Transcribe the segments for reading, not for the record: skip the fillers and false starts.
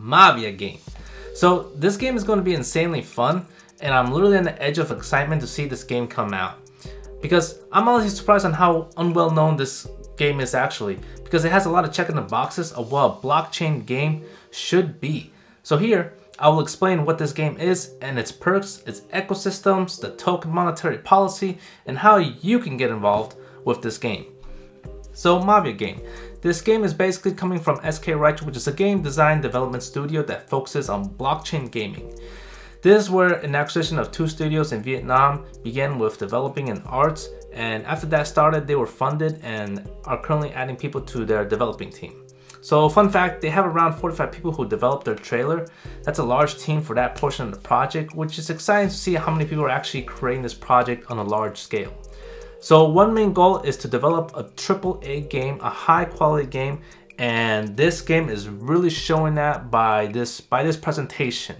Mafia game. So this game is going to be insanely fun, and I'm literally on the edge of excitement to see this game come out, because I'm honestly surprised on how unwell known this game is actually, because it has a lot of check in the boxes of what a blockchain game should be. So here I will explain what this game is and its perks, its ecosystems, the token monetary policy, and how you can get involved with this game. So Mafia game. This game is basically coming from Skyrich, which is a game design development studio that focuses on blockchain gaming. This is where an acquisition of two studios in Vietnam began with developing an arts, and after that started, they were funded and are currently adding people to their developing team. So fun fact, they have around 45 people who developed their trailer. That's a large team for that portion of the project, which is exciting to see how many people are actually creating this project on a large scale. So one main goal is to develop a AAA game, a high quality game, and this game is really showing that by this presentation.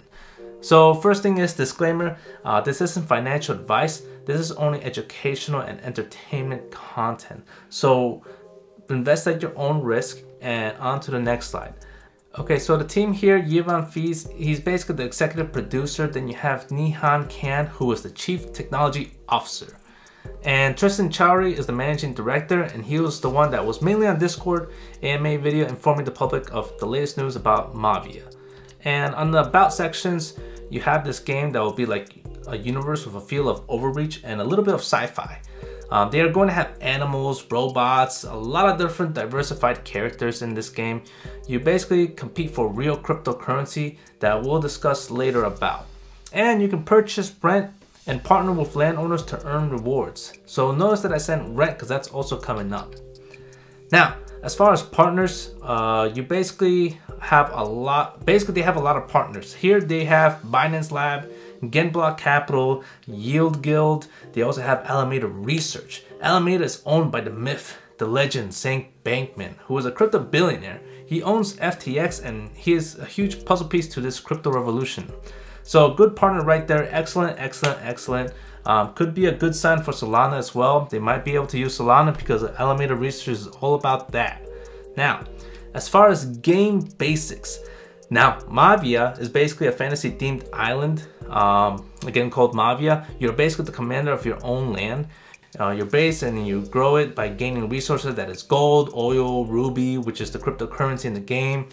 So first thing is disclaimer, this isn't financial advice, this is only educational and entertainment content. So invest at your own risk, and on to the next slide. Okay, so the team here, Yivan Fees, he's basically the executive producer. Then you have Nihan Kan, who is the chief technology officer. And Tristan Chauri is the managing director, and he was the one that was mainly on Discord AMA video informing the public of the latest news about Mafia. And on the about sections, you have this game that will be like a universe with a feel of Overreach and a little bit of sci-fi. They are going to have animals, robots, a lot of different diversified characters in this game. You basically compete for real cryptocurrency that we'll discuss later about. And you can purchase, rent, and partner with landowners to earn rewards. So notice that I sent rent because that's also coming up. Now, as far as partners, you basically have a lot. Basically, they have a lot of partners. Here they have Binance Lab, Genblock Capital, Yield Guild. They also have Alameda Research. Alameda is owned by the myth, the legend, Sam Bankman, who is a crypto billionaire. He owns FTX, and he is a huge puzzle piece to this crypto revolution. So good partner right there. Excellent, excellent, excellent. Could be a good sign for Solana as well. They might be able to use Solana because Alameda Research is all about that. Now, as far as game basics, now Mafia is basically a fantasy themed island, again called Mafia. You're basically the commander of your own land, your base, and you grow it by gaining resources that is gold, oil, ruby, which is the cryptocurrency in the game.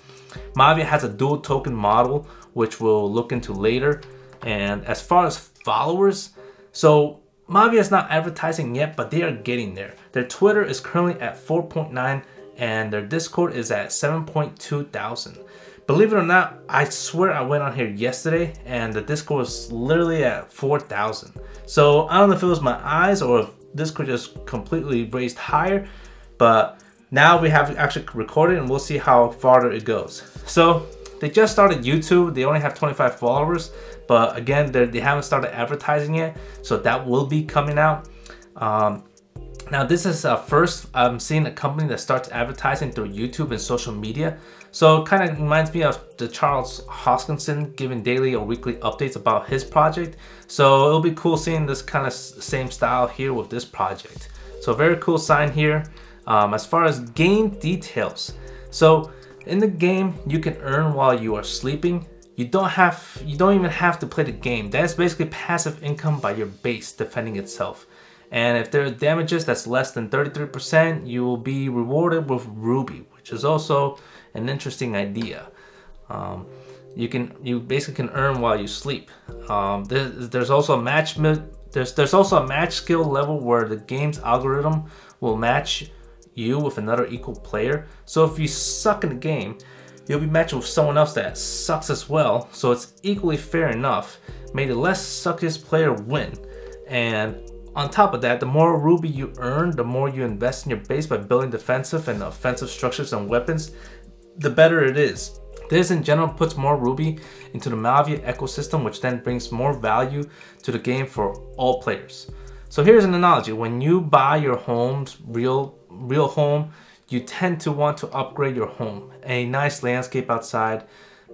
Mafia has a dual token model, which we'll look into later. And as far as followers, so Mafia is not advertising yet, but they are getting there. Their Twitter is currently at 4.9 and their Discord is at 7.2,000. Believe it or not, I swear I went on here yesterday and the Discord was literally at 4,000. So I don't know if it was my eyes or if Discord just completely raised higher, but now we have actually recorded and we'll see how farther it goes. So they just started YouTube. They only have 25 followers, but again, they haven't started advertising yet. So that will be coming out. Now this is first I'm seeing a company that starts advertising through YouTube and social media. So it kind of reminds me of the Charles Hoskinson giving daily or weekly updates about his project. So it'll be cool seeing this kind of same style here with this project. So very cool sign here. As far as game details, so in the game you can earn while you are sleeping. You don't even have to play the game. That's basically passive income by your base defending itself. And if there are damages that's less than 33%, you will be rewarded with RUBY, which is also an interesting idea. You basically can earn while you sleep. There's also a match skill level where the game's algorithm will match you with another equal player. So if you suck in the game, you'll be matched with someone else that sucks as well. So it's equally fair enough. May the less suckiest player win. And on top of that, the more ruby you earn, the more you invest in your base by building defensive and offensive structures and weapons, the better it is. This in general puts more ruby into the Mafia ecosystem, which then brings more value to the game for all players. So here's an analogy. When you buy your home's real home, you tend to want to upgrade your home. A nice landscape outside,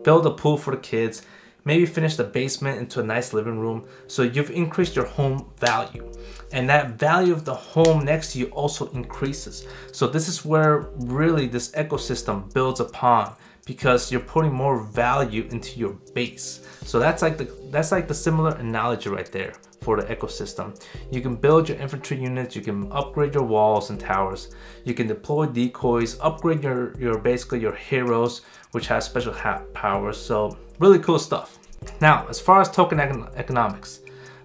build a pool for the kids, maybe finish the basement into a nice living room. So you've increased your home value, and that value of the home next to you also increases. So this is where really this ecosystem builds upon, because you're putting more value into your base. So that's like the similar analogy right there for the ecosystem. You can build your infantry units, you can upgrade your walls and towers, you can deploy decoys, upgrade your basically your heroes, which has special powers. So really cool stuff. Now, as far as token economics,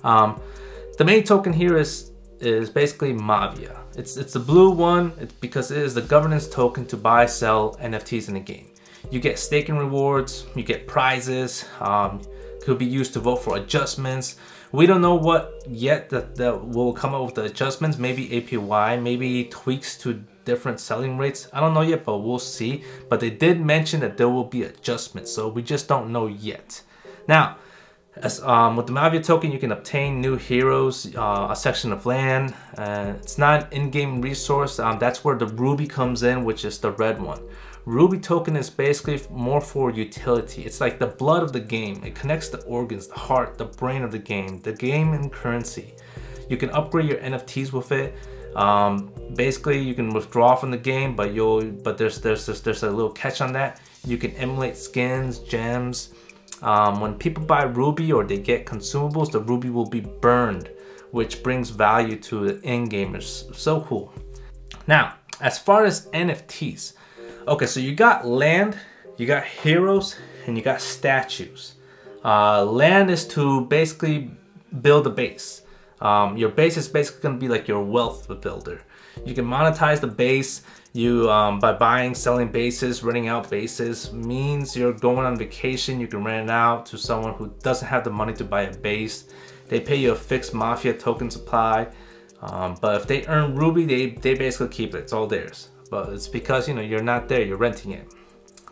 the main token here is basically Mavia. It's the blue one. It's because it is the governance token to buy, sell NFTs in the game. You get staking rewards, you get prizes, could be used to vote for adjustments. We don't know what yet that will come up with the adjustments, maybe APY, maybe tweaks to different selling rates. I don't know yet, but we'll see. But they did mention that there will be adjustments, so we just don't know yet. Now, with the Mavia token, you can obtain new heroes, a section of land. It's not an in-game resource. That's where the Ruby comes in, which is the red one. Ruby token is basically more for utility. It's like the blood of the game. It connects the organs, the heart, the brain of the game and currency. You can upgrade your NFTs with it. Basically, you can withdraw from the game, but there's a little catch on that. You can emulate skins, gems. When people buy Ruby or they get consumables, the Ruby will be burned, which brings value to the end gamers. So cool. Now, as far as NFTs, okay, so you got land, you got heroes, and you got statues. Land is to basically build a base. Your base is basically going to be like your wealth builder. You can monetize the base. You by buying, selling bases, renting out bases. Means you're going on vacation, you can rent it out to someone who doesn't have the money to buy a base. They pay you a fixed Mafia token supply, but if they earn Ruby, they basically keep it. It's all theirs. But it's because, you know, you're not there, you're renting it.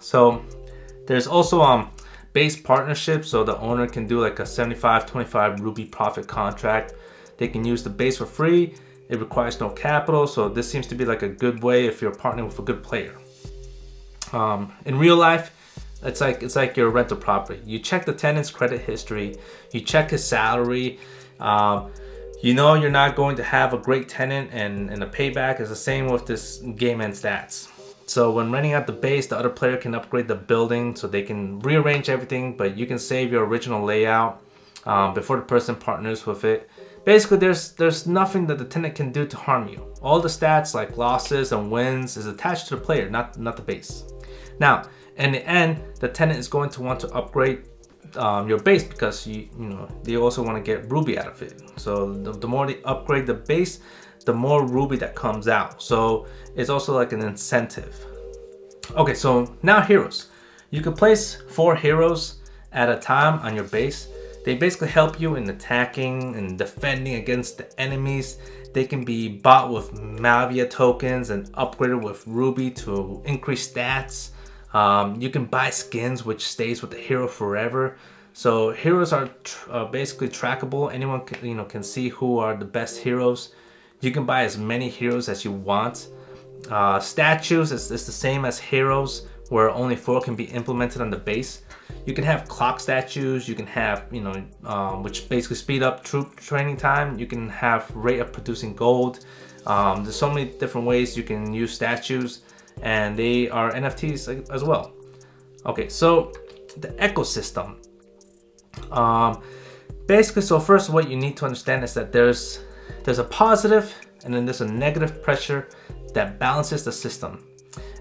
So there's also base partnership, so the owner can do like a 75-25 Ruby profit contract. They can use the base for free. It requires no capital, so this seems to be like a good way if you're partnering with a good player. In real life, it's like your rental property. You check the tenant's credit history, you check his salary. You know you're not going to have a great tenant, and the payback is the same with this game and stats. So when renting out the base, the other player can upgrade the building, so they can rearrange everything, but you can save your original layout before the person partners with it. Basically, there's nothing that the tenant can do to harm you. All the stats like losses and wins is attached to the player, not the base. Now, in the end, the tenant is going to want to upgrade your base because you know they also want to get Ruby out of it. So the more they upgrade the base, the more Ruby that comes out. So it's also like an incentive. Okay, so now heroes. You can place 4 heroes at a time on your base. They basically help you in attacking and defending against the enemies. They can be bought with Mavia tokens and upgraded with Ruby to increase stats. You can buy skins, which stays with the hero forever. So heroes are basically trackable. Anyone can see who are the best heroes. You can buy as many heroes as you want. Statues is the same as heroes, where only 4 can be implemented on the base. You can have clock statues, you can have, you know, which basically speed up troop training time. You can have rate of producing gold. There's so many different ways you can use statues, and they are NFTs as well. Okay, so the ecosystem. Basically, so first what you need to understand is that there's a positive and then there's a negative pressure that balances the system.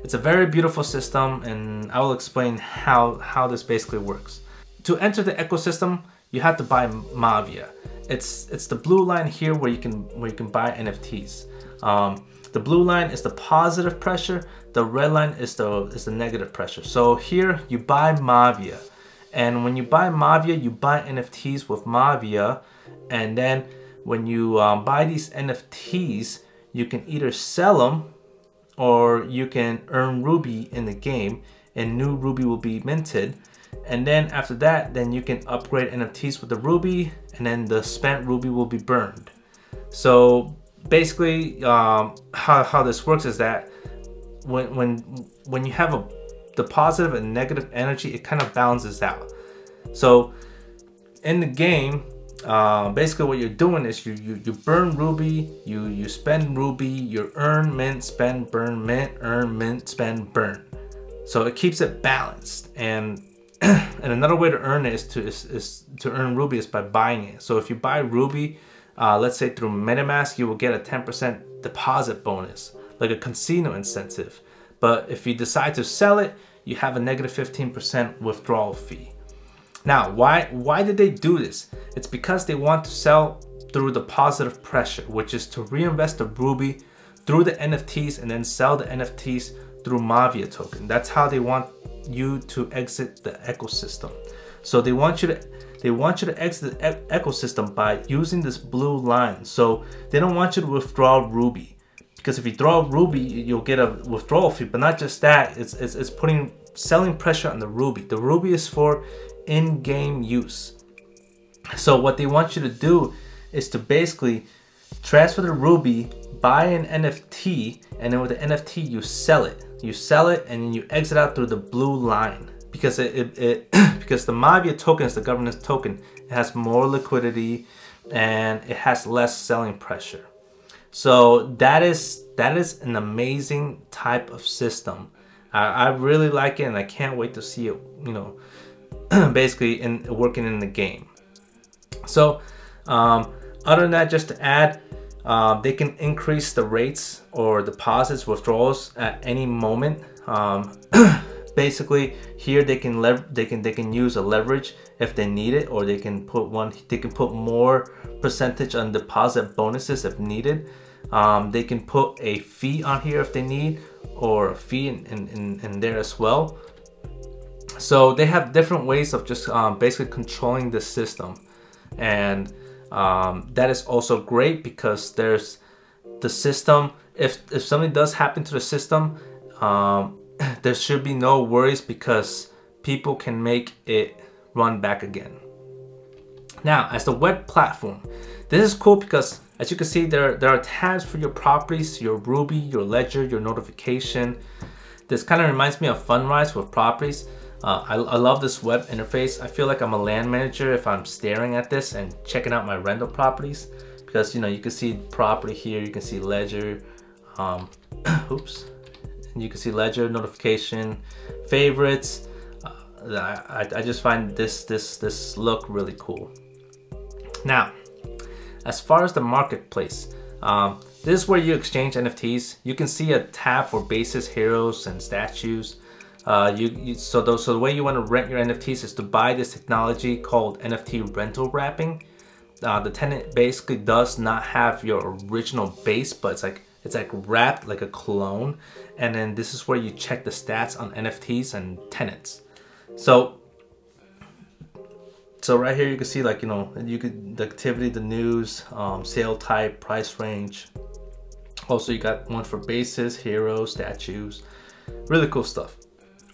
It's a very beautiful system, and I will explain how this basically works. To enter the ecosystem, you have to buy Mavia. It's the blue line here where you can buy NFTs. The blue line is the positive pressure, the red line is the negative pressure. So here you buy Mavia, and when you buy Mavia, you buy NFTs with Mavia, and then when you buy these NFTs, you can either sell them, or you can earn Ruby in the game, and new Ruby will be minted. And then after that, then you can upgrade NFTs with the Ruby, and then the spent Ruby will be burned. So basically, how this works is that when you have the positive and negative energy, it kind of balances out. So in the game, basically what you're doing is you burn Ruby, you spend Ruby, you earn mint, spend, burn, mint, earn, mint, spend, burn. So it keeps it balanced. And another way to earn it is to earn Ruby is by buying it. So if you buy Ruby, let's say through MetaMask, you will get a 10% deposit bonus, like a casino incentive. But if you decide to sell it, you have a negative 15% withdrawal fee. Now, why did they do this? It's because they want to sell through the positive pressure, which is to reinvest the Ruby through the NFTs and then sell the NFTs through Mavia token. That's how they want you to exit the ecosystem. So they want you to exit the ecosystem by using this blue line. So they don't want you to withdraw Ruby, because if you withdraw Ruby, you'll get a withdrawal fee. But not just that, it's putting selling pressure on the Ruby. The Ruby is for in-game use. So what they want you to do is to basically transfer the Ruby, buy an NFT, and then with the NFT you sell it. You sell it and then you exit out through the blue line, because because the Mavia token is the governance token. It has more liquidity and it has less selling pressure. So that is an amazing type of system. I really like it, and I can't wait to see it, you know, basically working in the game. So other than that, just to add, they can increase the rates or deposits, withdrawals at any moment. Basically, here they can use a leverage if they need it, or they can put more percentage on deposit bonuses if needed. They can put a fee on here if they need, or a fee in there as well. So they have different ways of just basically controlling the system. And that is also great, because there's the system. If something does happen to the system, there should be no worries, because people can make it run back again. Now, as the web platform, this is cool because, as you can see, there are tabs for your properties, your Ruby, your ledger, your notification. This kind of reminds me of Fundrise with properties. I love this web interface. I feel like I'm a land manager if I'm staring at this and checking out my rental properties, because, you know, you can see property here, you can see ledger, oops, and you can see ledger, notification, favorites. I just find this look really cool. Now, as far as the marketplace, this is where you exchange NFTs. You can see a tab for bases, heroes, and statues. So the way you want to rent your NFTs is to buy this technology called NFT rental wrapping. The tenant basically does not have your original base, but it's like wrapped like a clone. And then this is where you check the stats on NFTs and tenants. So right here you can see, like, you know, you could the activity, the news, sale type, price range. Also, you got one for bases, heroes, statues, really cool stuff.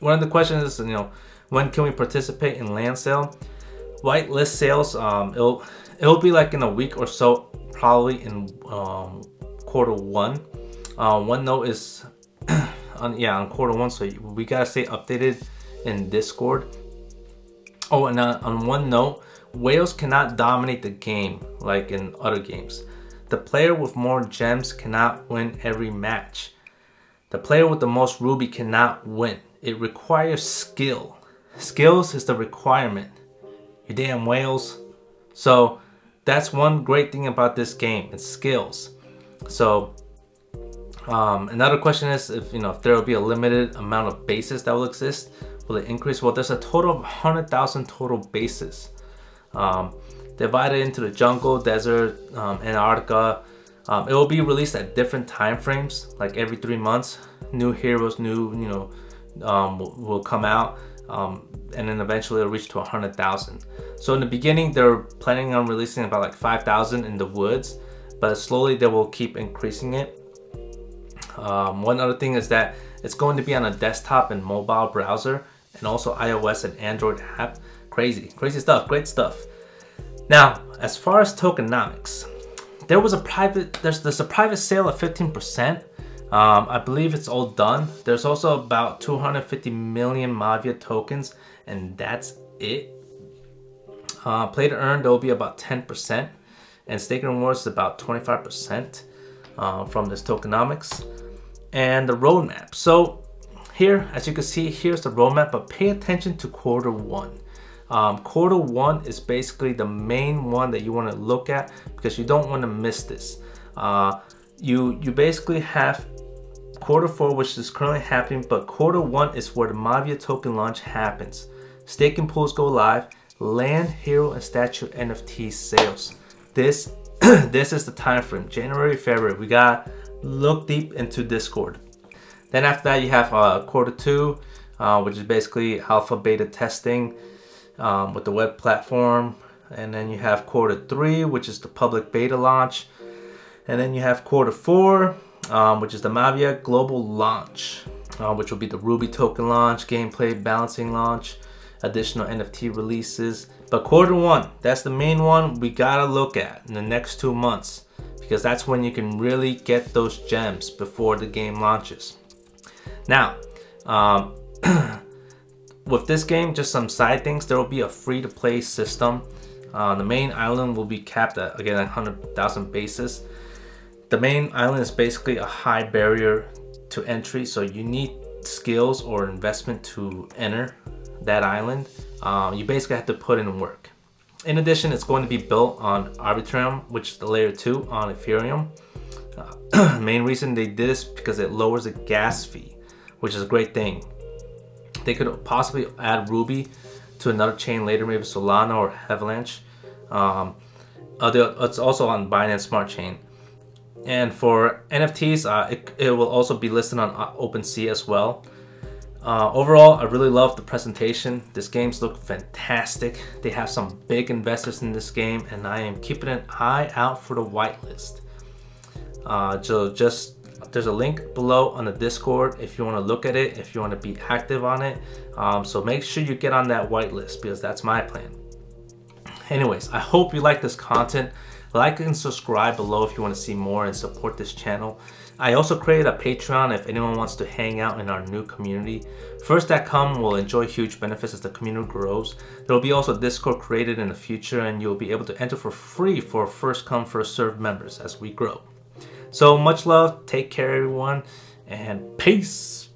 One of the questions is, you know, when can we participate in land sale? Whitelist sales, it'll be like in a week or so, probably in Q1. One note is, on Q1, so we gotta stay updated in Discord. Oh, and on one note, whales cannot dominate the game like in other games. The player with more gems cannot win every match. The player with the most Ruby cannot win. It requires skill. Skills is the requirement. You damn whales. So that's one great thing about this game. It's skills. So another question is if there will be a limited amount of bases that will exist. Will it increase? Well, there's a total of 100,000 total bases, divided into the jungle, desert, Antarctica. It will be released at different time frames, like every 3 months. New heroes, will come out, and then eventually it'll reach to 100,000. So in the beginning, they're planning on releasing about like 5,000 in the woods, but slowly they will keep increasing it. One other thing is that it's going to be on a desktop and mobile browser, and also iOS and Android app. Crazy stuff, great stuff. Now, as far as tokenomics, there's a private sale of 15%. I believe it's all done. There's also about 250 million Mavia tokens, and that's it. Play to earn, there'll be about 10%, and stake and rewards is about 25% from this tokenomics. And the roadmap. So Here, as you can see, here's the roadmap, but pay attention to quarter one. Quarter one is basically the main one that you want to look at because you don't want to miss this. You basically have quarter four, which is currently happening, but quarter one is where the Mavia token launch happens. Staking pools go live, land, hero, and statue NFT sales. This is the time frame, January, February. We got look deep into Discord. Then after that, you have quarter two, which is basically alpha beta testing with the web platform. And then you have quarter three, which is the public beta launch. And then you have quarter four, which is the Mavia global launch, which will be the Ruby token launch, gameplay balancing launch, additional NFT releases. But quarter one, that's the main one we gotta look at in the next 2 months, because that's when you can really get those gems before the game launches. Now, with this game, just some side things, there will be a free-to-play system. The main island will be capped at, again, 100,000 basis. The main island is basically a high barrier to entry, so you need skills or investment to enter that island. You basically have to put in work. In addition, it's going to be built on Arbitrum, which is the layer 2 on Ethereum. Main reason they did this because it lowers the gas fee, which is a great thing. They could possibly add Ruby to another chain later, maybe Solana or Avalanche. It's also on Binance Smart Chain. And for NFTs, it will also be listed on OpenSea as well. Overall, I really love the presentation. These games look fantastic. They have some big investors in this game, and I am keeping an eye out for the whitelist. There's a link below on the Discord if you want to look at it, if you want to be active on it. So make sure you get on that whitelist because that's my plan. Anyways, I hope you like this content. Like and subscribe below if you want to see more and support this channel. I also created a Patreon if anyone wants to hang out in our new community. First that come will enjoy huge benefits as the community grows. There will be also Discord created in the future, and you'll be able to enter for free for first come, first served members as we grow. So much love, take care everyone, and peace!